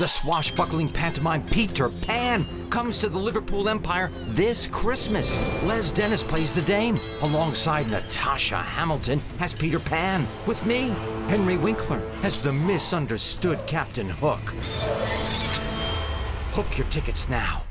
The swashbuckling pantomime Peter Pan comes to the Liverpool Empire this Christmas. Les Dennis plays the Dame, alongside Natasha Hamilton as Peter Pan, with me, Henry Winkler, as the misunderstood Captain Hook. Book your tickets now.